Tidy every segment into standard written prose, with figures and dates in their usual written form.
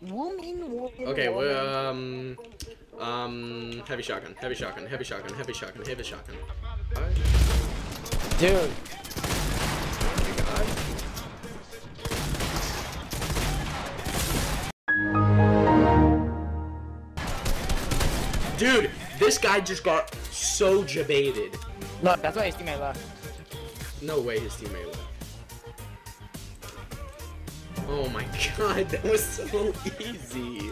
Woman. Okay, well, heavy shotgun. Dude. Dude, this guy just got so jebaited. Look, that's why his teammate left. No way his teammate left. Oh my god, that was so easy.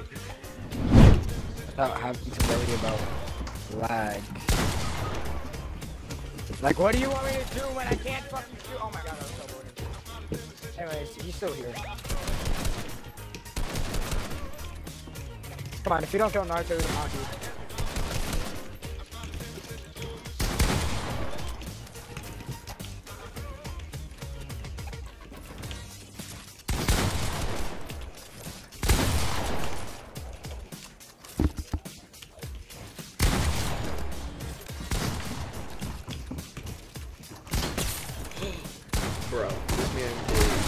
Without having to worry about lag. Like, what do you want me to do when I can't fucking shoot? Oh my god, that was so boring. Anyways, he's still here. Come on, if you don't kill Naruto, we don't want you. Bro, this man is...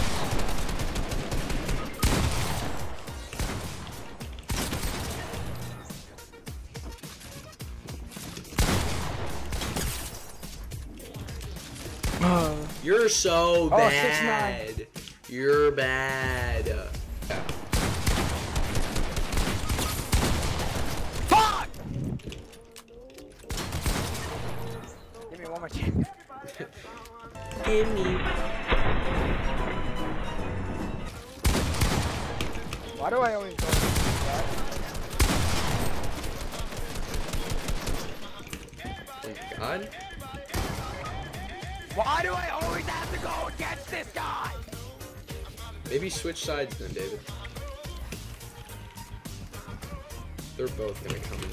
You're so bad. 6'9". You're bad. Fuck! Give me one more chance. Give me. Why do I always go like that? Oh my god. Why do I always have to go against this guy? Maybe switch sides then, David. They're both gonna come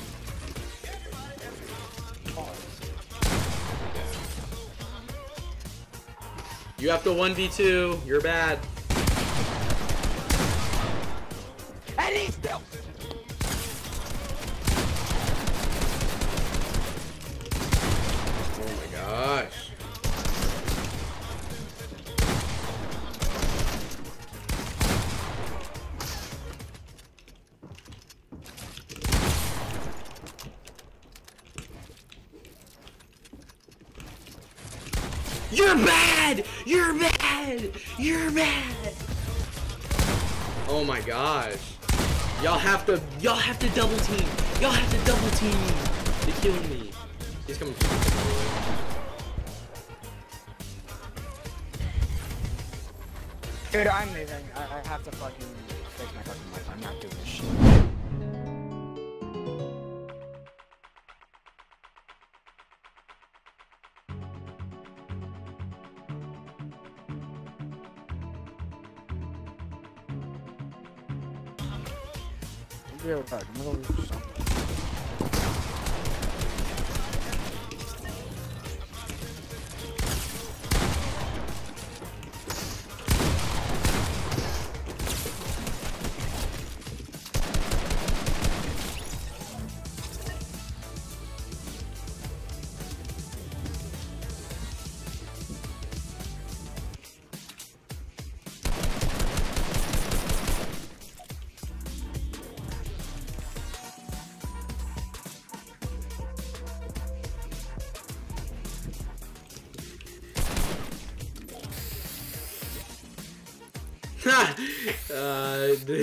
in. You have to 1v2. You're bad. And he's still. Oh my gosh. You're bad! You're bad! You're bad! Oh my gosh. Y'all have to double team. Y'all have to double team. They killed me. He's coming from me. Dude, I'm leaving. I have to fucking fix my fucking life. I'm not doing this shit. I'm gonna do something.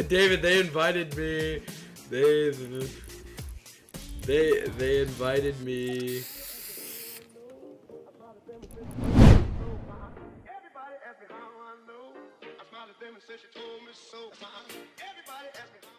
David, they invited me. They invited me. Everybody asked me how I know. I smiled at them and said she told me so. Everybody asked me.